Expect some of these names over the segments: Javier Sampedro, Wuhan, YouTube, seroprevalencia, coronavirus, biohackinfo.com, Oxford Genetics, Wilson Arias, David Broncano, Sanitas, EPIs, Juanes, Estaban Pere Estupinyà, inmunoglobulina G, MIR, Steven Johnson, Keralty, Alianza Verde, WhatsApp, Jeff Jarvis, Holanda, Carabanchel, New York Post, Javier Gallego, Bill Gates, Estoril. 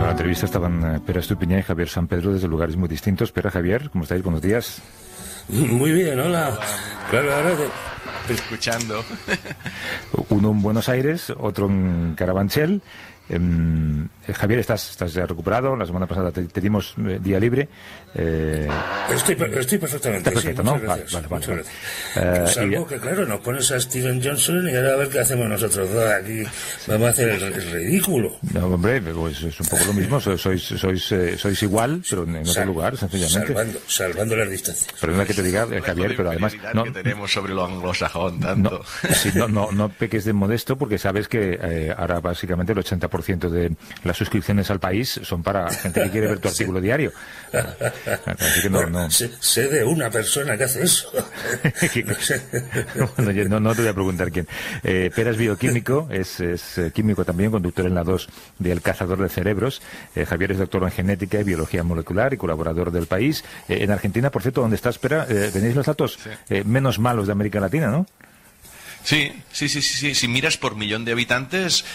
En la entrevista estaban Pere Estupinyà y Javier Sampedro desde lugares muy distintos. Pere, Javier, ¿cómo estáis? Buenos días. Muy bien, hola. Claro, ahora te... escuchando. Uno en Buenos Aires, otro en Carabanchel. Javier, estás ya recuperado. La semana pasada te dimos día libre. Estoy perfectamente. Está perfecto, sí, ¿no? Vale. Salvo que, claro, nos pones a Steven Johnson y ahora a ver qué hacemos nosotros dos aquí. Sí. Vamos a hacer el ridículo. No, hombre, pues es un poco lo mismo. Sois igual, pero en otro lugar, sencillamente. Salvando las distancias. Perdona que te diga, Javier, pero además... no que tenemos sobre lo anglosajón tanto. No peques de modesto, porque sabes que ahora básicamente el 80% de las suscripciones al país son para gente que quiere ver tu artículo diario. Así que no. Sé de una persona que hace eso. Bueno, yo no te voy a preguntar quién. Pere es bioquímico, es químico también, conductor en la 2 de El Cazador de Cerebros. Javier es doctor en genética y biología molecular y colaborador del País. En Argentina, por cierto, donde estás, Pere, tenéis los datos menos malos de América Latina, ¿no? Sí. Si miras por millón de habitantes,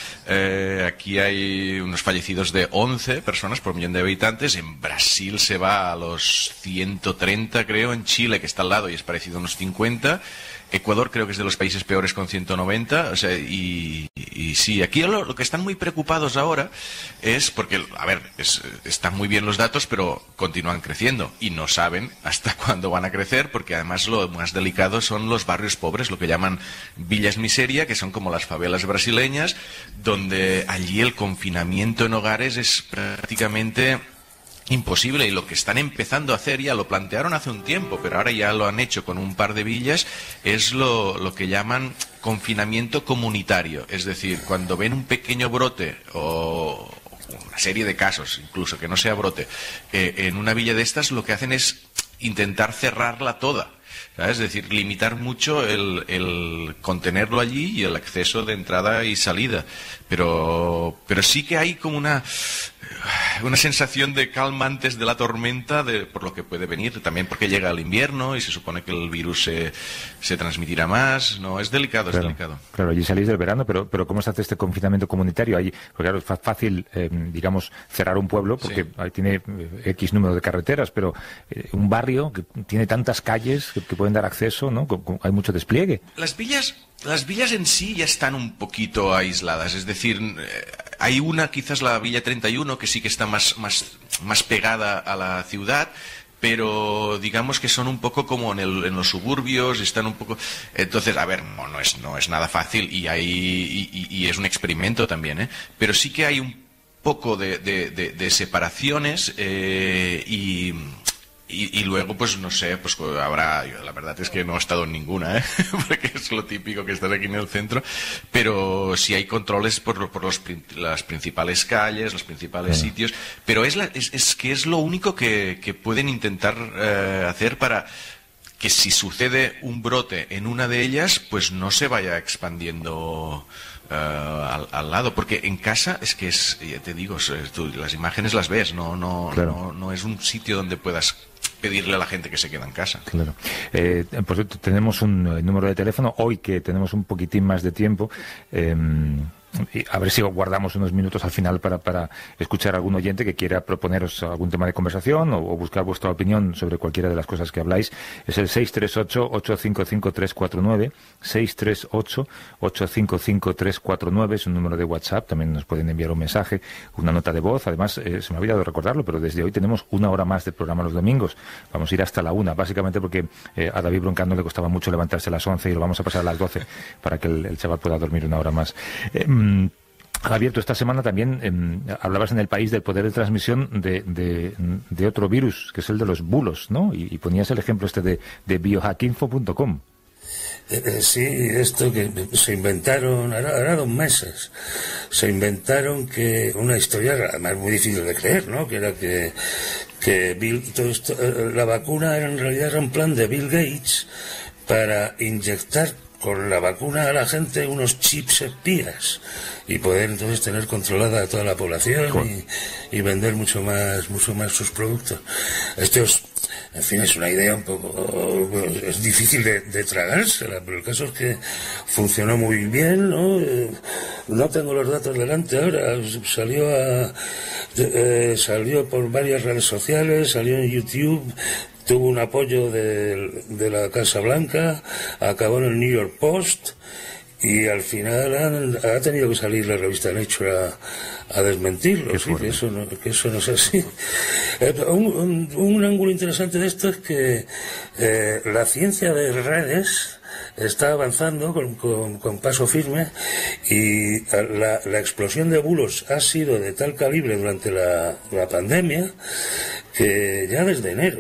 aquí hay unos fallecidos de 11 personas por millón de habitantes. En Brasil se va a los 130, creo. En Chile, que está al lado y es parecido, a unos 50. Ecuador creo que es de los países peores con 190, o sea, y sí, aquí lo que están muy preocupados ahora es porque, a ver, están muy bien los datos, pero continúan creciendo y no saben hasta cuándo van a crecer, porque además lo más delicado son los barrios pobres, lo que llaman villas miseria, que son como las favelas brasileñas, donde allí el confinamiento en hogares es prácticamente... imposible, y lo que están empezando a hacer, ya lo plantearon hace un tiempo, pero ahora ya lo han hecho con un par de villas, es lo que llaman confinamiento comunitario. Es decir, cuando ven un pequeño brote o una serie de casos, incluso que no sea brote, en una villa de estas, lo que hacen es intentar cerrarla toda. ¿Sabes? Es decir, limitar mucho el contenerlo allí y el acceso de entrada y salida. Pero sí que hay como una sensación de calma antes de la tormenta, por lo que puede venir, también porque llega el invierno y se supone que el virus se transmitirá más. No, es delicado, claro, es delicado. Claro, allí salís del verano, pero ¿cómo se hace este confinamiento comunitario? Ahí, porque claro, es fácil, digamos, cerrar un pueblo, porque ahí tiene X número de carreteras, pero un barrio que tiene tantas calles que pueden dar acceso, ¿no? Hay mucho despliegue. Las villas en sí ya están un poquito aisladas, es decir, hay una, quizás la Villa 31, que sí que está más pegada a la ciudad, pero digamos que son un poco como en los suburbios, están un poco... Entonces, a ver, no es nada fácil y es un experimento también, ¿eh? Pero sí que hay un poco de separaciones y luego, pues no sé, pues habrá... Yo, la verdad es que no he estado en ninguna, ¿eh? Porque es lo típico que estar aquí en el centro, pero sí hay controles por las principales calles, los principales sitios, pero es que es lo único que pueden intentar hacer para que si sucede un brote en una de ellas, pues no se vaya expandiendo... al lado, porque en casa es que es, ya te digo, tú las imágenes las ves, no es un sitio donde puedas pedirle a la gente que se queda en casa. Claro. Por cierto, tenemos un número de teléfono, hoy que tenemos un poquitín más de tiempo, a ver si guardamos unos minutos al final para escuchar a algún oyente que quiera proponeros algún tema de conversación o buscar vuestra opinión sobre cualquiera de las cosas que habláis. Es el 638-855-349, 638-855-349, es un número de WhatsApp, también nos pueden enviar un mensaje, una nota de voz. Además, se me ha olvidado recordarlo, pero desde hoy tenemos una hora más de programa los domingos, vamos a ir hasta la 1, básicamente porque a David Broncano le costaba mucho levantarse a las 11 y lo vamos a pasar a las 12 para que el chaval pueda dormir una hora más. Javier, tú esta semana también hablabas en El País del poder de transmisión de otro virus, que es el de los bulos, ¿no? Y ponías el ejemplo este de biohackinfo.com. Sí, esto que se inventaron, ahora 2 meses, se inventaron que una historia, además muy difícil de creer, ¿no? Que era que la vacuna en realidad era un plan de Bill Gates para inyectar con la vacuna a la gente unos chips espías y poder entonces tener controlada a toda la población y vender mucho más sus productos. Esto es, en fin, es una idea un poco, bueno, es difícil de tragársela, pero el caso es que funcionó muy bien, ¿no? No tengo los datos delante ahora. Salió a, salió por varias redes sociales, salió en YouTube, tuvo un apoyo de la Casa Blanca, acabó en el New York Post y al final ha tenido que salir la revista Nature a desmentirlo, ¿sí? que eso no es así. Un ángulo interesante de esto es que la ciencia de redes está avanzando con paso firme y la explosión de bulos ha sido de tal calibre durante la pandemia que ya desde enero,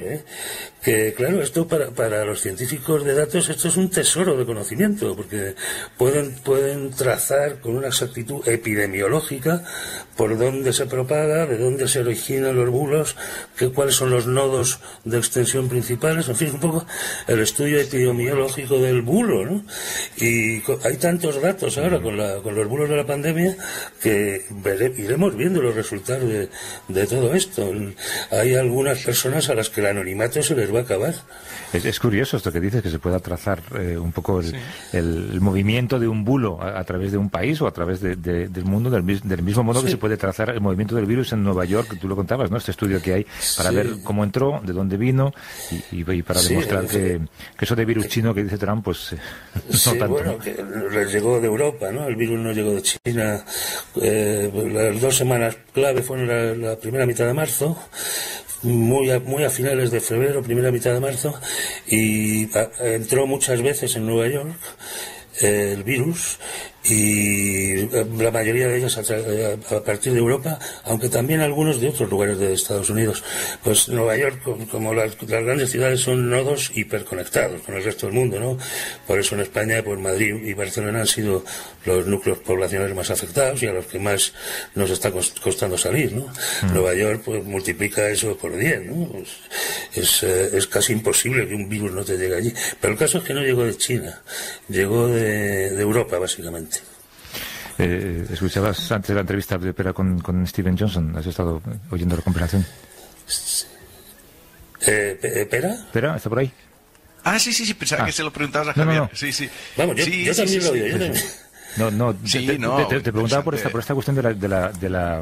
que claro, esto para los científicos de datos esto es un tesoro de conocimiento porque pueden trazar con una exactitud epidemiológica por dónde se propaga, de dónde se originan los bulos, cuáles son los nodos de extensión principales, en fin, un poco el estudio epidemiológico del bulo, ¿no? Y hay tantos datos ahora con los bulos de la pandemia que iremos viendo los resultados de todo esto. Hay algunas personas a las que el anonimato se les va a acabar. Es curioso esto que dices, que se pueda trazar un poco el movimiento de un bulo a través de un país o a través del mundo, del mismo modo que se puede trazar el movimiento del virus en Nueva York, tú lo contabas, ¿no? Este estudio que hay para ver cómo entró, de dónde vino y para demostrar que eso de virus chino que dice Trump, pues no tanto. Bueno, ¿no? Que llegó de Europa, ¿no? El virus no llegó de China. Las dos semanas clave fueron la primera mitad de marzo, muy a finales de febrero, primera mitad de marzo, y entró muchas veces en Nueva York el virus, y la mayoría de ellas a partir de Europa, aunque también algunos de otros lugares de Estados Unidos. Pues Nueva York, como las grandes ciudades, son nodos hiperconectados con el resto del mundo, ¿no? Por eso en España, pues Madrid y Barcelona han sido los núcleos poblacionales más afectados y a los que más nos está costando salir, ¿no? Nueva York, pues multiplica eso por 10, ¿no? Pues es casi imposible que un virus no te llegue allí. Pero el caso es que no llegó de China, llegó de Europa, básicamente. ¿Escuchabas antes de la entrevista de Pera con Steven Johnson? ¿Has estado oyendo la compilación? ¿Pera? ¿Pera? ¿Está por ahí? Ah, sí, pensaba que se lo preguntabas a Javier. No. Sí. Vamos, yo también lo oí. Te preguntaba por esta cuestión de la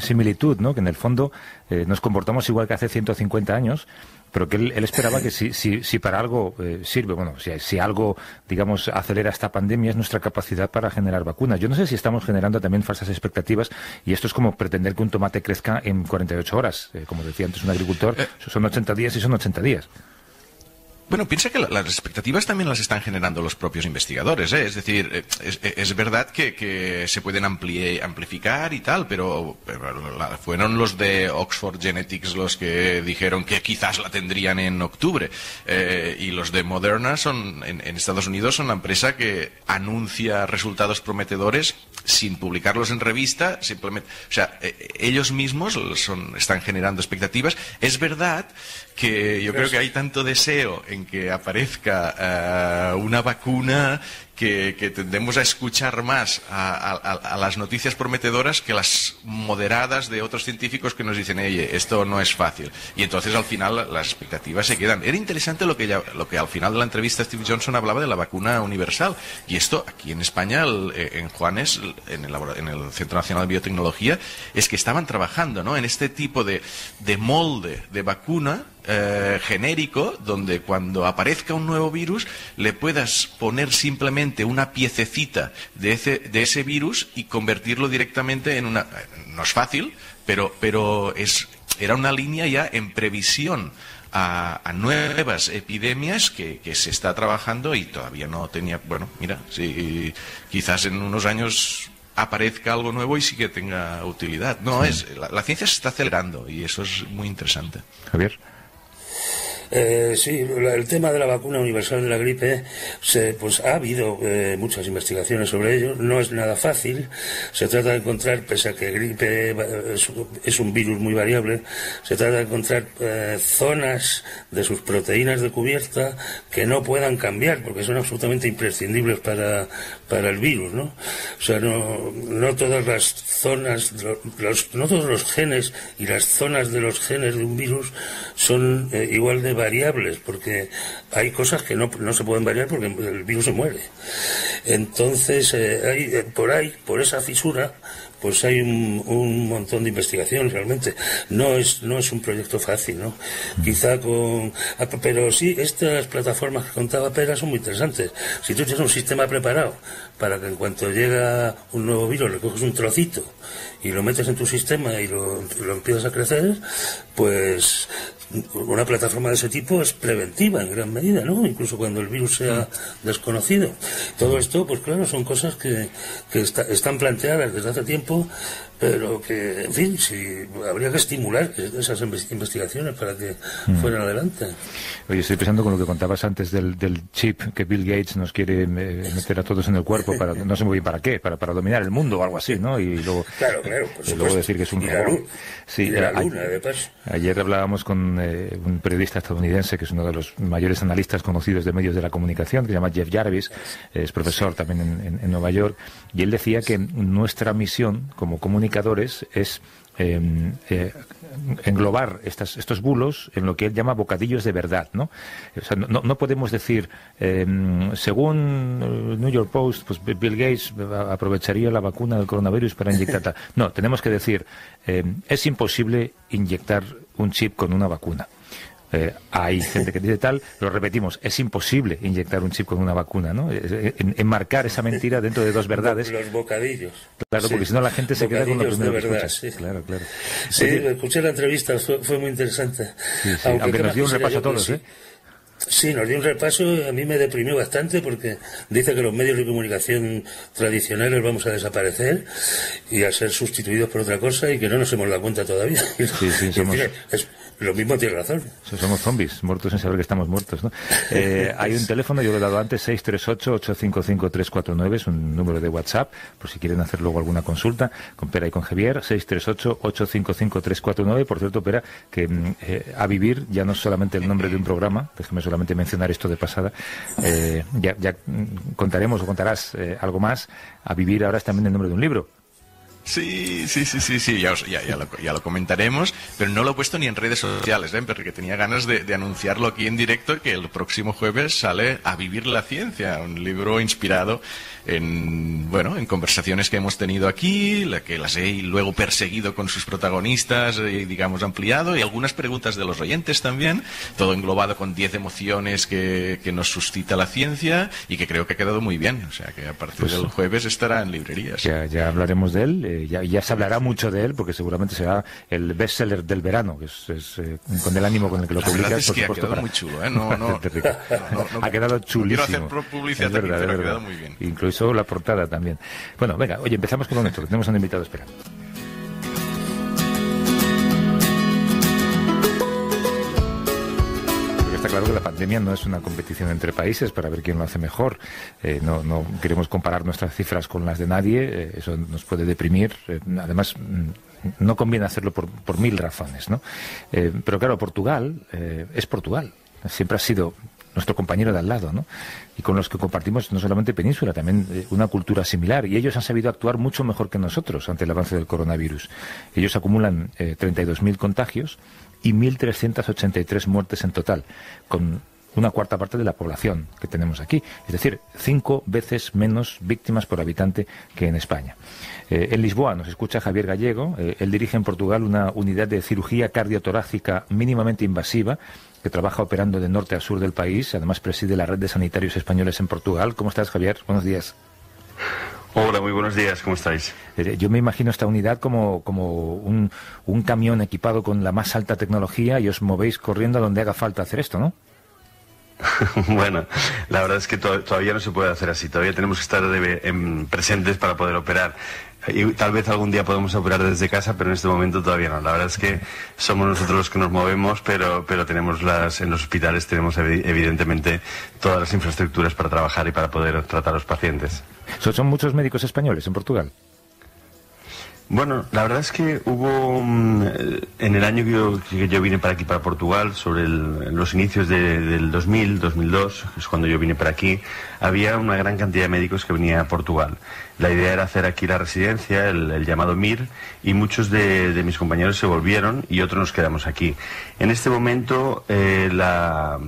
similitud, ¿no? Que en el fondo nos comportamos igual que hace 150 años, pero que él esperaba que si para algo sirve, bueno, si algo, digamos, acelera esta pandemia es nuestra capacidad para generar vacunas. Yo no sé si estamos generando también falsas expectativas y esto es como pretender que un tomate crezca en 48 horas. Como decía antes un agricultor, son 80 días y son 80 días. Bueno, piensa que las expectativas también las están generando los propios investigadores, ¿eh? Es decir, es verdad que se pueden amplificar y tal, pero fueron los de Oxford Genetics los que dijeron que quizás la tendrían en octubre. Y los de Moderna son en Estados Unidos son la empresa que anuncia resultados prometedores sin publicarlos en revista, simplemente. O sea, ellos mismos están generando expectativas. Es verdad que yo creo que hay tanto deseo en que aparezca una vacuna que tendemos a escuchar más a las noticias prometedoras que las moderadas de otros científicos que nos dicen, oye, esto no es fácil. Y entonces al final las expectativas se quedan. Era interesante lo que al final de la entrevista Steve Johnson hablaba de la vacuna universal. Y esto aquí en España, en Juanes, en el Centro Nacional de Biotecnología, es que estaban trabajando, ¿no?, en este tipo de molde de vacuna genérico, donde cuando aparezca un nuevo virus le puedas poner simplemente una piececita de ese virus y convertirlo directamente en una... No es fácil, pero era una línea ya en previsión a nuevas epidemias que se está trabajando y todavía no tenía... Bueno, mira, si quizás en unos años aparezca algo nuevo y sí que tenga utilidad. No, la ciencia se está acelerando y eso es muy interesante. Javier. Sí, el tema de la vacuna universal de la gripe, pues ha habido muchas investigaciones sobre ello. No es nada fácil. Se trata de encontrar, pese a que gripe es un virus muy variable, se trata de encontrar zonas de sus proteínas de cubierta que no puedan cambiar, porque son absolutamente imprescindibles para el virus, ¿no? O sea, no todas las zonas, no todos los genes y las zonas de los genes de un virus son igual de variables, porque hay cosas que no se pueden variar porque el virus se muere. Entonces, por esa fisura, pues hay un montón de investigación realmente. No es un proyecto fácil, ¿no? Quizá con... Pero sí, estas plataformas que contaba Pera son muy interesantes. Si tú tienes un sistema preparado para que en cuanto llega un nuevo virus le coges un trocito y lo metes en tu sistema y lo empiezas a crecer, pues una plataforma de ese tipo es preventiva en gran medida, ¿no? Incluso cuando el virus sea desconocido. Todo esto, pues claro, son cosas que están planteadas desde hace tiempo, pero que, en fin, sí, habría que estimular esas investigaciones para que fueran adelante. Oye, estoy pensando con lo que contabas antes del chip que Bill Gates nos quiere meter a todos en el cuerpo, para, no sé muy bien para qué, para dominar el mundo o algo así, ¿no? Y luego, claro, por supuesto, luego decir que es un favor. Sí, ayer hablábamos con un periodista estadounidense que es uno de los mayores analistas conocidos de medios de la comunicación, que se llama Jeff Jarvis, es profesor también en Nueva York, y él decía que nuestra misión como comunicadores es englobar estos bulos en lo que él llama bocadillos de verdad, ¿no? O sea, no podemos decir, según New York Post, pues Bill Gates aprovecharía la vacuna del coronavirus para inyectarla. No, tenemos que decir, es imposible inyectar un chip con una vacuna. Hay gente que dice tal, lo repetimos, es imposible inyectar un chip con una vacuna, ¿no? Enmarcar esa mentira dentro de dos verdades. Los bocadillos. Claro, sí, porque si no la gente se queda con lo primero de verdad, que escucha. Sí. Claro. Sí, oye, escuché la entrevista, fue muy interesante. Sí. Aunque nos dio un repaso a todos, ¿eh? Sí, nos dio un repaso, a mí me deprimió bastante porque dice que los medios de comunicación tradicionales vamos a desaparecer y a ser sustituidos por otra cosa y que no nos hemos dado cuenta todavía. Sí, somos... Lo mismo tiene razón. Somos zombies, muertos sin saber que estamos muertos, ¿no? Hay un teléfono, yo lo he dado antes, 638-855-349, es un número de WhatsApp, por si quieren hacer luego alguna consulta con Pera y con Javier, 638-855-349. Por cierto, Pera, que A Vivir ya no es solamente el nombre de un programa, déjame solamente mencionar esto de pasada, ya contaremos o contarás algo más. A Vivir ahora es también el nombre de un libro. Sí, ya lo comentaremos, pero no lo he puesto ni en redes sociales, porque tenía ganas de anunciarlo aquí en directo, que el próximo jueves sale A Vivir la Ciencia, un libro inspirado en conversaciones que hemos tenido aquí, que las he luego perseguido con sus protagonistas, ampliado, y algunas preguntas de los oyentes también, todo englobado con 10 emociones que nos suscita la ciencia y que creo que ha quedado muy bien, o sea que a partir del jueves estará en librerías. Ya hablaremos de él. Ya se hablará mucho de él porque seguramente será el bestseller del verano, que es con el ánimo con el que lo publicas. Es que por supuesto, ha quedado muy chulo, ¿eh? Ha quedado chulísimo. Quiero hacer publicidad, pero ha quedado muy bien. Incluso la portada también. Bueno, venga, oye, empezamos con nuestro, que tenemos un invitado esperando. Claro que la pandemia no es una competición entre países para ver quién lo hace mejor. No queremos comparar nuestras cifras con las de nadie. Eso nos puede deprimir. Además, no conviene hacerlo por 1000 razones, ¿no? Pero claro, Portugal es Portugal. Siempre ha sido nuestro compañero de al lado, ¿no? Y con los que compartimos no solamente península, también una cultura similar. Y ellos han sabido actuar mucho mejor que nosotros ante el avance del coronavirus. Ellos acumulan 32.000 contagios y 1.383 muertes en total, con una cuarta parte de la población que tenemos aquí. Es decir, 5 veces menos víctimas por habitante que en España. En Lisboa nos escucha Javier Gallego. Él dirige en Portugal una unidad de cirugía cardiotorácica mínimamente invasiva que trabaja operando de norte a sur del país. Además preside la red de sanitarios españoles en Portugal. ¿Cómo estás, Javier? Buenos días. Hola, muy buenos días, ¿cómo estáis? Yo me imagino esta unidad como un camión equipado con la más alta tecnología y os movéis corriendo a donde haga falta hacer esto, ¿no? Bueno, la verdad es que todavía no se puede hacer así, todavía tenemos que estar presentes para poder operar. Y tal vez algún día podemos operar desde casa, pero en este momento todavía no. La verdad es que somos nosotros los que nos movemos, pero tenemos en los hospitales tenemos evidentemente todas las infraestructuras para trabajar y para poder tratar a los pacientes. ¿Son muchos médicos españoles en Portugal? Bueno, la verdad es que hubo, en el año que yo vine para aquí, para Portugal, sobre los inicios del 2000, 2002, que es cuando yo vine para aquí, había una gran cantidad de médicos que venía a Portugal. La idea era hacer aquí la residencia, el llamado MIR, y muchos de mis compañeros se volvieron y otros nos quedamos aquí. En este momento la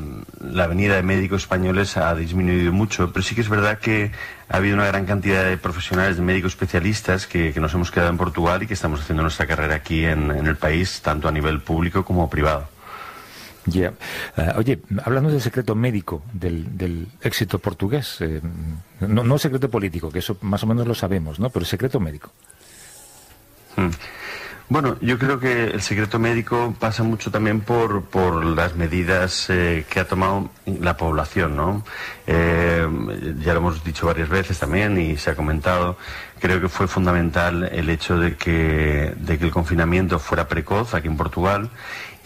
venida de médicos españoles ha disminuido mucho, pero sí que es verdad que ha habido una gran cantidad de profesionales, de médicos especialistas que nos hemos quedado en Portugal y que estamos haciendo nuestra carrera aquí en el país, tanto a nivel público como privado. Ya. Oye, hablando del secreto médico del éxito portugués, no secreto político, que eso más o menos lo sabemos, ¿no? Pero secreto médico. Bueno, yo creo que el secreto médico pasa mucho también por las medidas que ha tomado la población, ¿no? Ya lo hemos dicho varias veces también y se ha comentado. Creo que fue fundamental el hecho de que el confinamiento fuera precoz aquí en Portugal,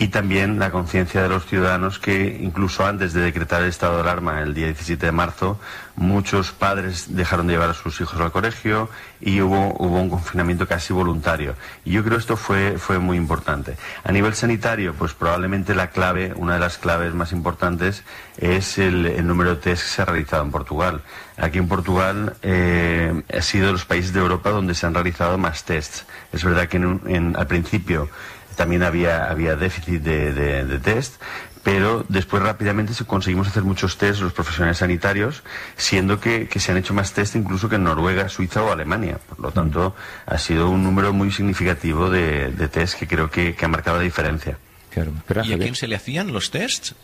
y también la conciencia de los ciudadanos que incluso antes de decretar el estado de alarma el día 17 de marzo, muchos padres dejaron de llevar a sus hijos al colegio y hubo un confinamiento casi voluntario. Y yo creo que esto fue muy importante. A nivel sanitario, pues probablemente la clave, una de las claves más importantes, es el número de test que se ha realizado en Portugal. Aquí en Portugal ha sido de los países de Europa donde se han realizado más tests. Es verdad que al principio también había déficit de test, pero después rápidamente conseguimos hacer muchos test los profesionales sanitarios, siendo que se han hecho más test incluso que en Noruega, Suiza o Alemania. Por lo tanto, ha sido un número muy significativo de test que creo que ha marcado la diferencia. Claro. ¿Y a quién se le hacían los tests?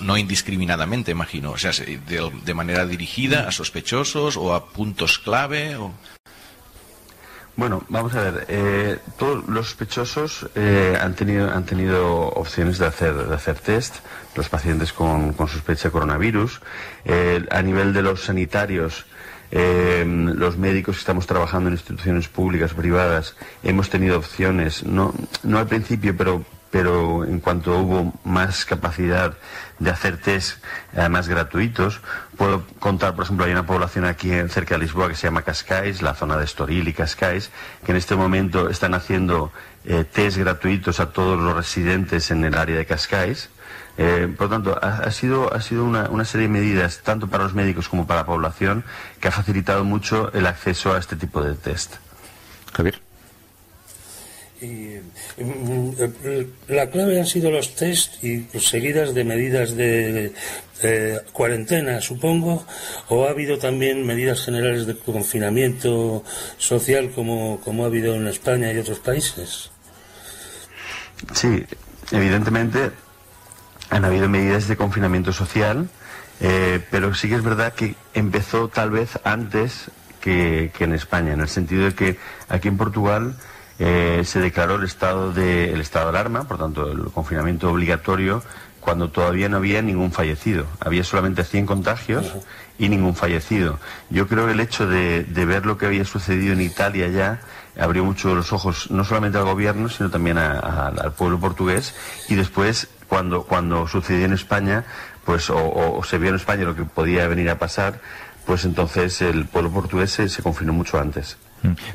No indiscriminadamente, imagino. O sea, de manera dirigida a sospechosos o a puntos clave o... Bueno, vamos a ver, todos los sospechosos han tenido opciones de hacer test, los pacientes con sospecha de coronavirus. A nivel de los sanitarios, los médicos que estamos trabajando en instituciones públicas o privadas, hemos tenido opciones, no al principio, pero en cuanto hubo más capacidad de hacer test, además gratuitos. Puedo contar, por ejemplo, hay una población aquí cerca de Lisboa que se llama Cascais, la zona de Estoril y Cascais, que en este momento están haciendo test gratuitos a todos los residentes en el área de Cascais. Por lo tanto, ha sido una serie de medidas, tanto para los médicos como para la población, que ha facilitado mucho el acceso a este tipo de test. Javier. La clave han sido los test y seguidas de medidas de cuarentena, supongo, o ha habido también medidas generales de confinamiento social como ha habido en España y otros países. Sí, evidentemente han habido medidas de confinamiento social, pero sí que es verdad que empezó tal vez antes que en España, en el sentido de que aquí en Portugal se declaró el estado de alarma, por tanto el confinamiento obligatorio, cuando todavía no había ningún fallecido. Había solamente 100 contagios y ningún fallecido. Yo creo que el hecho de ver lo que había sucedido en Italia ya abrió mucho los ojos, no solamente al gobierno, sino también al pueblo portugués. Y después, cuando sucedió en España, pues o se vio en España lo que podía venir a pasar, pues entonces el pueblo portugués se confinó mucho antes.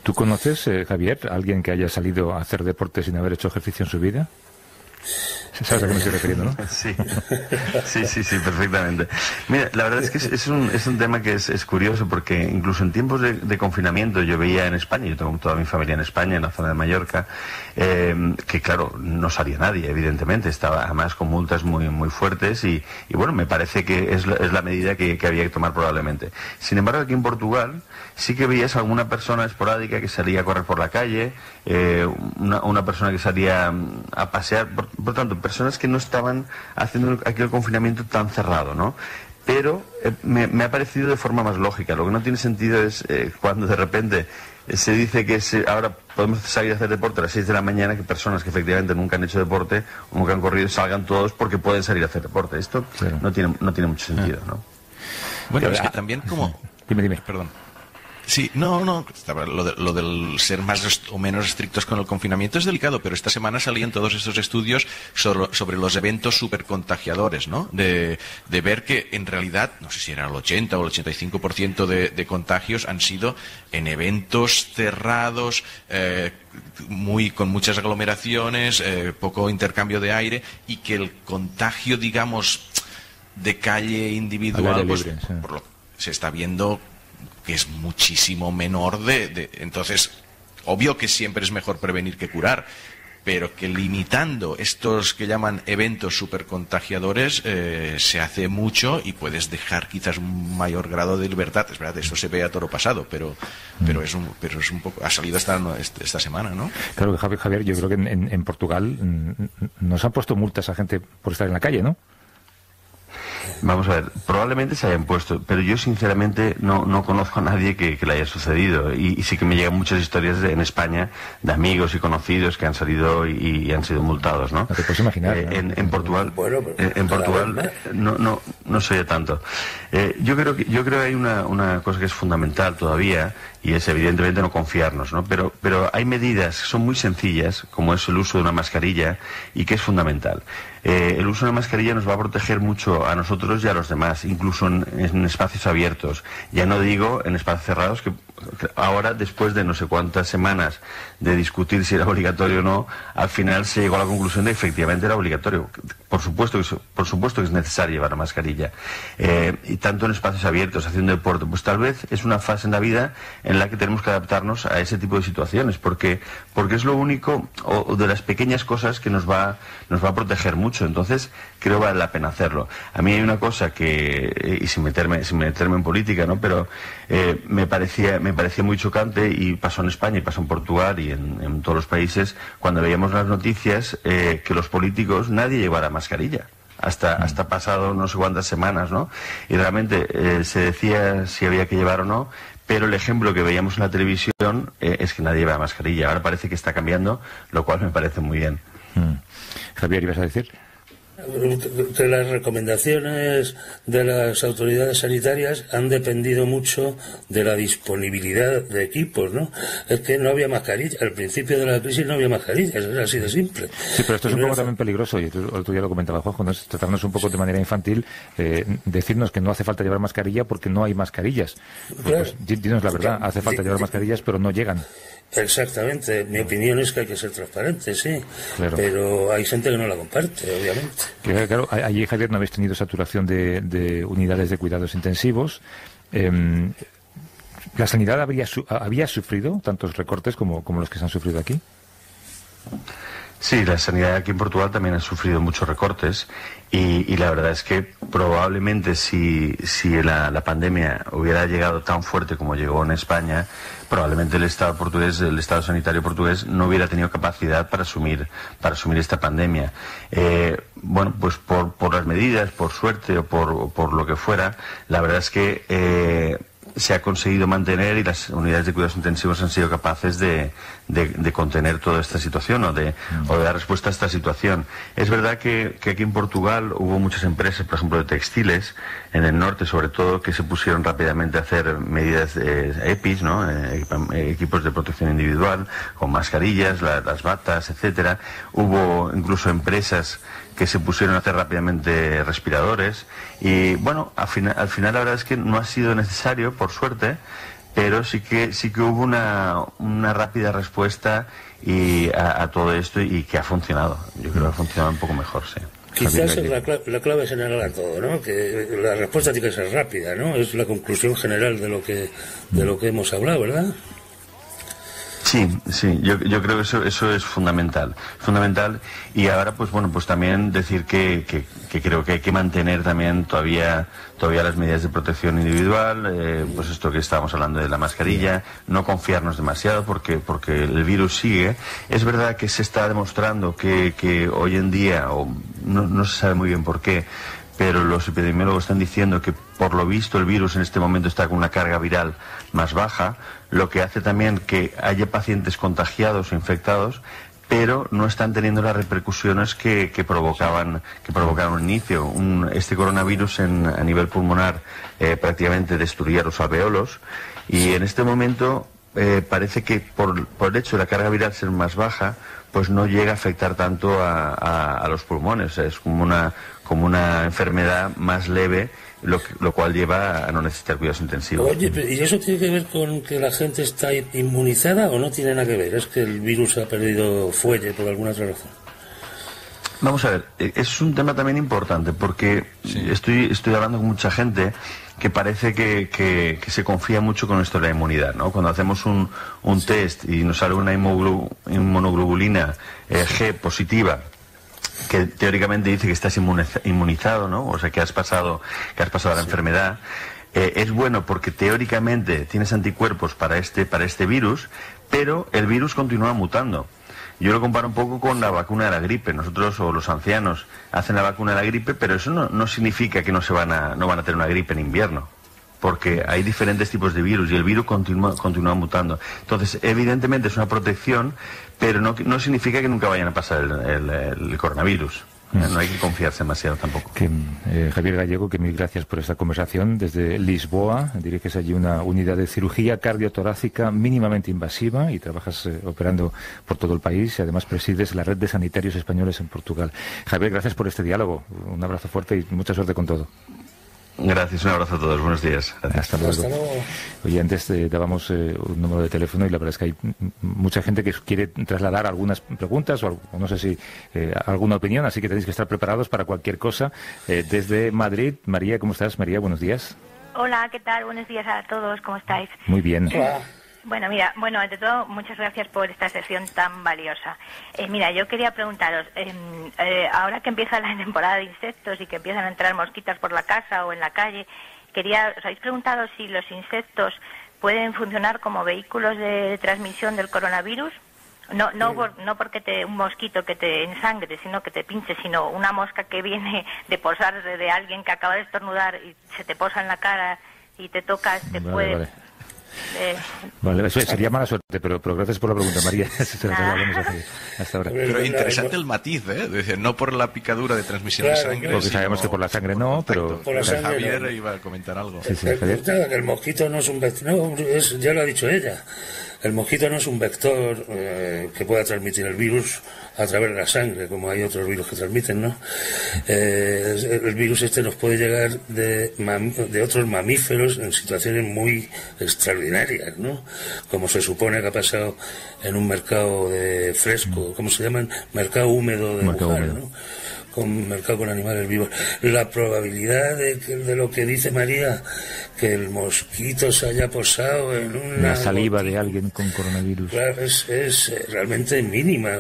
¿Tú conoces, Javier, a alguien que haya salido a hacer deporte sin haber hecho ejercicio en su vida? ¿Sabes a qué me estoy refiriendo, no? Sí, perfectamente. Mira, la verdad es que es un tema que es curioso, porque incluso en tiempos de confinamiento yo veía en España, yo tengo toda mi familia en España, en la zona de Mallorca, que claro, no salía nadie, evidentemente, estaba además con multas muy, muy fuertes y bueno, me parece que es la medida que había que tomar probablemente. Sin embargo, aquí en Portugal sí que veías alguna persona esporádica que salía a correr por la calle, una persona que salía a pasear, por tanto, personas que no estaban haciendo aquel confinamiento tan cerrado, ¿no? Pero me ha parecido de forma más lógica. Lo que no tiene sentido es cuando de repente se dice que ahora podemos salir a hacer deporte a las 6 de la mañana, que personas que efectivamente nunca han hecho deporte o nunca han corrido salgan todos porque pueden salir a hacer deporte. Esto claro, no tiene mucho sentido, ¿no? Bueno, pero es que también como... Dime. Perdón. Sí, no, lo del ser más o menos estrictos con el confinamiento es delicado, pero esta semana salían todos estos estudios sobre los eventos supercontagiadores, ¿no? De ver que en realidad, no sé si eran el 80 o el 85% de contagios han sido en eventos cerrados, con muchas aglomeraciones, poco intercambio de aire, y que el contagio, digamos, de calle individual, pues, por lo que se está viendo que es muchísimo menor Entonces, obvio que siempre es mejor prevenir que curar, pero que limitando estos que llaman eventos supercontagiadores se hace mucho y puedes dejar quizás un mayor grado de libertad. Es verdad, eso se ve a toro pasado, pero es un poco... Ha salido esta semana, ¿no? Claro, Javier, yo creo que en Portugal nos han puesto multas a gente por estar en la calle, ¿no? Vamos a ver, probablemente se hayan puesto, pero yo sinceramente no conozco a nadie que le haya sucedido, y sí que me llegan muchas historias en España de amigos y conocidos que han salido y han sido multados, ¿no? No te puedes imaginar. En Portugal, bueno, en Portugal no se oye tanto. Yo creo que hay una cosa que es fundamental todavía, y es evidentemente no confiarnos, ¿no? Pero hay medidas que son muy sencillas, como es el uso de una mascarilla, y que es fundamental. El uso de una mascarilla nos va a proteger mucho a nosotros y a los demás, incluso en espacios abiertos. Ya no digo en espacios cerrados, que ahora, después de no sé cuántas semanas de discutir si era obligatorio o no, al final se llegó a la conclusión de que efectivamente era obligatorio. Por supuesto que es necesario llevar la mascarilla. Y tanto en espacios abiertos, haciendo deporte, pues tal vez es una fase en la vida en la que tenemos que adaptarnos a ese tipo de situaciones, porque es lo único, o de las pequeñas cosas, que nos va a proteger mucho. Entonces, creo que vale la pena hacerlo. A mí hay una cosa que, y sin meterme en política, ¿no? Pero me parecía muy chocante, y pasó en España, y pasó en Portugal, y en todos los países, cuando veíamos las noticias, que los políticos, nadie llevara mascarilla. Hasta pasado no sé cuántas semanas, ¿no? Y realmente se decía si había que llevar o no, pero el ejemplo que veíamos en la televisión es que nadie lleva mascarilla. Ahora parece que está cambiando, lo cual me parece muy bien. Javier, ¿ibas a decir? De las recomendaciones de las autoridades sanitarias han dependido mucho de la disponibilidad de equipos, ¿no? Es que no había mascarillas. Al principio de la crisis no había mascarillas, era así de simple. Sí, pero esto es un poco también peligroso, y tú ya lo comentabas, Juanjo, ¿no? Tratarnos un poco de manera infantil, decirnos que no hace falta llevar mascarilla porque no hay mascarillas. Claro. Pues, dinos la verdad, hace falta llevar mascarillas, pero no llegan. Exactamente, mi opinión es que hay que ser transparente, sí, claro. Pero hay gente que no la comparte, obviamente. Claro, allí, Javier, no habéis tenido saturación de unidades de cuidados intensivos. ¿La sanidad había sufrido tantos recortes como los que se han sufrido aquí? Sí, la sanidad aquí en Portugal también ha sufrido muchos recortes, y la verdad es que probablemente si la pandemia hubiera llegado tan fuerte como llegó en España, probablemente el Estado sanitario portugués no hubiera tenido capacidad para asumir esta pandemia. Bueno, pues por las medidas, por suerte o por lo que fuera, la verdad es que se ha conseguido mantener, y las unidades de cuidados intensivos han sido capaces de contener toda esta situación o de dar respuesta a esta situación. Es verdad que aquí en Portugal hubo muchas empresas, por ejemplo de textiles, en el norte sobre todo, que se pusieron rápidamente a hacer medidas EPIs, ¿no? Equipos de protección individual, con mascarillas, las batas, etcétera. Hubo incluso empresas que se pusieron a hacer rápidamente respiradores, y bueno, al final la verdad es que no ha sido necesario, por suerte, pero sí que hubo una rápida respuesta y a todo esto, y que ha funcionado. Yo creo que ha funcionado un poco mejor, sí. Quizás la clave es señalar todo, ¿no? Que la respuesta tiene que ser rápida, ¿no? Es la conclusión general de lo que hemos hablado, ¿verdad? Sí, yo creo que eso es fundamental, y ahora pues bueno, pues también decir que creo que hay que mantener también todavía las medidas de protección individual, pues esto que estábamos hablando de la mascarilla, no confiarnos demasiado porque el virus sigue. Es verdad que se está demostrando que hoy en día, o no se sabe muy bien por qué, pero los epidemiólogos están diciendo que por lo visto el virus en este momento está con una carga viral más baja, lo que hace también que haya pacientes contagiados o infectados, pero no están teniendo las repercusiones que provocaron al inicio. Este coronavirus a nivel pulmonar prácticamente destruía los alveolos, y en este momento parece que por el hecho de la carga viral ser más baja, pues no llega a afectar tanto a los pulmones. O sea, es como una enfermedad más leve, lo cual lleva a no necesitar cuidados intensivos. Oye, ¿y eso tiene que ver con que la gente está inmunizada o no tiene nada que ver? ¿Es que el virus ha perdido fuelle por alguna otra razón? Vamos a ver, es un tema también importante porque sí. estoy hablando con mucha gente que parece que se confía mucho con esto de la inmunidad, ¿no? Cuando hacemos un sí. test y nos sale una inmunoglobulina G positiva, que teóricamente dice que estás inmunizado, ¿no? O sea, que has pasado la sí. enfermedad. Es bueno porque teóricamente tienes anticuerpos para este virus, pero el virus continúa mutando. Yo lo comparo un poco con la vacuna de la gripe. Nosotros o los ancianos hacen la vacuna de la gripe, pero eso no significa que no van a tener una gripe en invierno, porque hay diferentes tipos de virus y el virus continúa mutando. Entonces, evidentemente es una protección, pero no significa que nunca vayan a pasar el coronavirus. No hay que confiarse demasiado tampoco. Javier Gallego, que mil gracias por esta conversación. Desde Lisboa, diriges allí una unidad de cirugía cardiotorácica mínimamente invasiva y trabajas operando por todo el país y además presides la red de sanitarios españoles en Portugal. Javier, gracias por este diálogo. Un abrazo fuerte y mucha suerte con todo. Gracias, un abrazo a todos, buenos días. Gracias. Hasta luego. Oye, antes dábamos un número de teléfono y la verdad es que hay mucha gente que quiere trasladar algunas preguntas o no sé si alguna opinión, así que tenéis que estar preparados para cualquier cosa. Desde Madrid, María, ¿cómo estás? María, buenos días. Hola, ¿qué tal? Buenos días a todos, ¿cómo estáis? Muy bien. Hola. Bueno, mira, ante todo, muchas gracias por esta sesión tan valiosa. Mira, yo quería preguntaros, ahora que empieza la temporada de insectos y que empiezan a entrar mosquitas por la casa o en la calle, ¿os habéis preguntado si los insectos pueden funcionar como vehículos de transmisión del coronavirus? No porque un mosquito que te ensangre, sino que te pinche, sino una mosca que viene de posar de alguien que acaba de estornudar y se te posa en la cara y te tocas, Vale. Vale, eso sería mala suerte, pero gracias por la pregunta, María. Hasta ahora. Pero interesante el matiz, decir, no por la picadura de transmisión de sangre. Porque sabemos que por la sangre no, pero por la sangre, Javier iba a comentar algo. El mosquito no es un vector, ya lo ha dicho ella. El mosquito no es un vector que pueda transmitir el virus a través de la sangre, como hay otros virus que transmiten, ¿no? El virus este nos puede llegar de otros mamíferos en situaciones muy extraordinarias, ¿no? Como se supone que ha pasado en un mercado de fresco, ¿cómo se llaman? Mercado húmedo de Wuhan, ¿no? Mercado con animales vivos. La probabilidad de lo que dice María, que el mosquito se haya posado en una saliva de alguien con coronavirus, claro, es realmente mínima.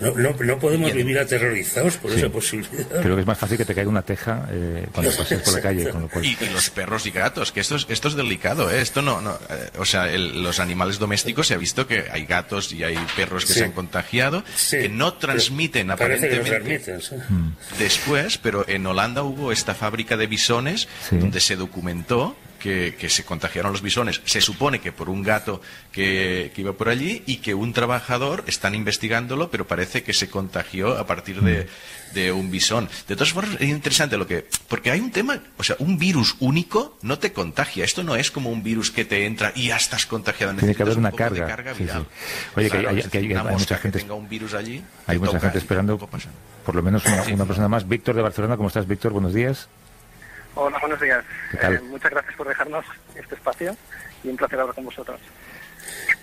No podemos vivir aterrorizados por esa posibilidad. Creo que es más fácil que te caiga una teja cuando pases por la calle, con lo cual... y los perros y gatos, que esto es delicado, esto o sea, los animales domésticos, se ha visto que hay gatos y hay perros que se han contagiado, que no transmiten aparentemente, que después, pero en Holanda hubo esta fábrica de bisones donde se documentó que se contagiaron los bisones. Se supone que por un gato que iba por allí y que un trabajador, están investigándolo, pero parece que se contagió a partir de un bisón. De todas formas, es interesante porque hay un tema, o sea, un virus único no te contagia. Esto no es como un virus que te entra y ya estás contagiado. Tiene que haber una carga viral. Oye, claro, hay mucha gente que tenga un virus allí. Hay mucha gente esperando, por lo menos una persona más. Víctor de Barcelona, ¿cómo estás, Víctor? Buenos días. Hola, buenos días. Muchas gracias por dejarnos este espacio y un placer hablar con vosotros.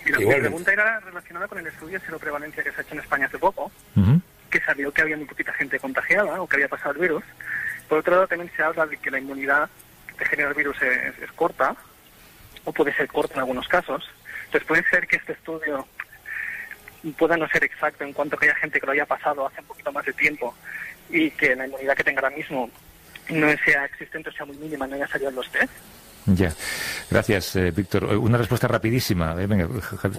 Mi pregunta era relacionada con el estudio de seroprevalencia que se ha hecho en España hace poco, que salió que había muy poquita gente contagiada o que había pasado el virus. Por otro lado, también se habla de que la inmunidad que genera el virus es corta, o puede ser corta en algunos casos. Entonces puede ser que este estudio pueda no ser exacto en cuanto que haya gente que lo haya pasado hace un poquito más de tiempo y que la inmunidad que tenga ahora mismo no sea existente, o sea muy mínima, no haya salido en los test. Ya, gracias, Víctor. Una respuesta rapidísima. Venga,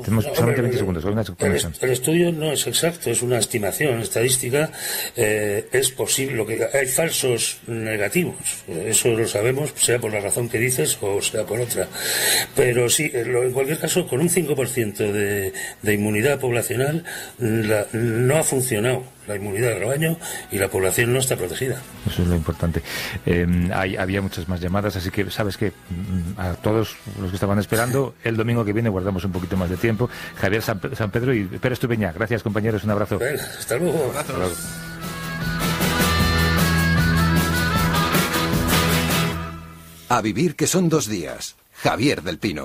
tenemos solamente 20 segundos. El estudio no es exacto, es una estimación estadística. Es posible que hay falsos negativos, eso lo sabemos, sea por la razón que dices o sea por otra. Pero sí, en cualquier caso, con un 5% de inmunidad poblacional no ha funcionado la inmunidad de rebaño y la población no está protegida. Eso es lo importante. Había muchas más llamadas, así que sabes que a todos los que estaban esperando, el domingo que viene guardamos un poquito más de tiempo. Javier Sampedro y Pere Estupinyà. Gracias, compañeros. Un abrazo. Bien, hasta luego. Un abrazo. Hasta luego. A vivir que son dos días. Javier del Pino.